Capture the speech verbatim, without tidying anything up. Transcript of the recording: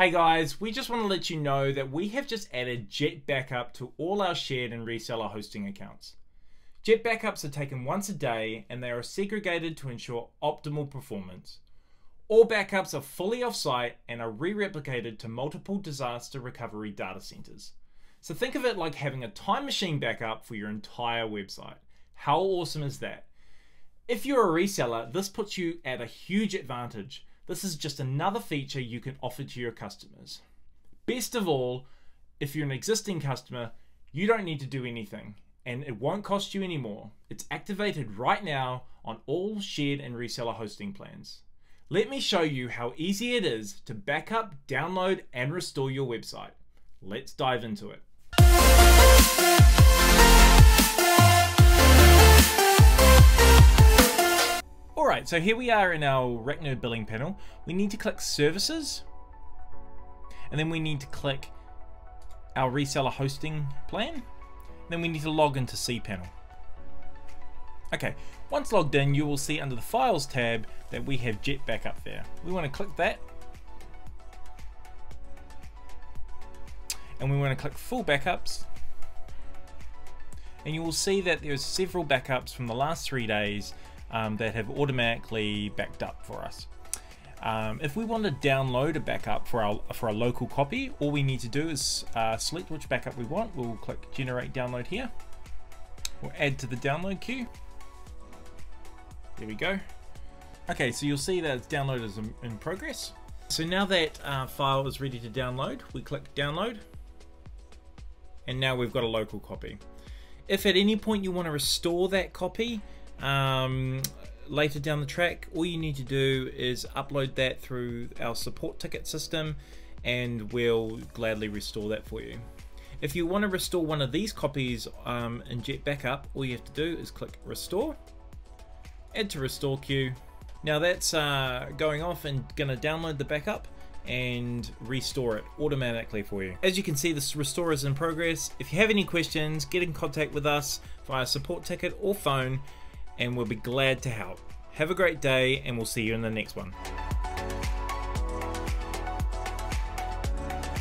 Hey guys, we just want to let you know that we have just added JetBackup to all our shared and reseller hosting accounts. JetBackups are taken once a day and they are segregated to ensure optimal performance. All backups are fully offsite and are re-replicated to multiple disaster recovery data centers. So think of it like having a time machine backup for your entire website. How awesome is that? If you're a reseller, this puts you at a huge advantage. This is just another feature you can offer to your customers. Best of all, if you're an existing customer, you don't need to do anything and it won't cost you any more. It's activated right now on all shared and reseller hosting plans. Let me show you how easy it is to back up, download and restore your website. Let's dive into it. Alright, so here we are in our RackNerd billing panel. We need to click services and then we need to click our reseller hosting plan. Then we need to log into cPanel. Okay, once logged in, you will see under the files tab that we have JetBackup there. We want to click that and we want to click full backups, and you will see that there's several backups from the last three days Um, that have automatically backed up for us. Um, if we want to download a backup for our for our local copy, all we need to do is uh, select which backup we want. We'll click generate download here. We'll add to the download queue. There we go. Okay, so you'll see that it's download is in, in progress. So now that our file is ready to download, we click download, and now we've got a local copy. If at any point you want to restore that copy, Um, later down the track, all you need to do is upload that through our support ticket system and we'll gladly restore that for you. If you want to restore one of these copies um, in JetBackup, all you have to do is click restore, add to restore queue. Now that's uh, going off and going to download the backup and restore it automatically for you. As you can see, this restore is in progress. If you have any questions, get in contact with us via support ticket or phone, and we'll be glad to help. Have a great day and we'll see you in the next one.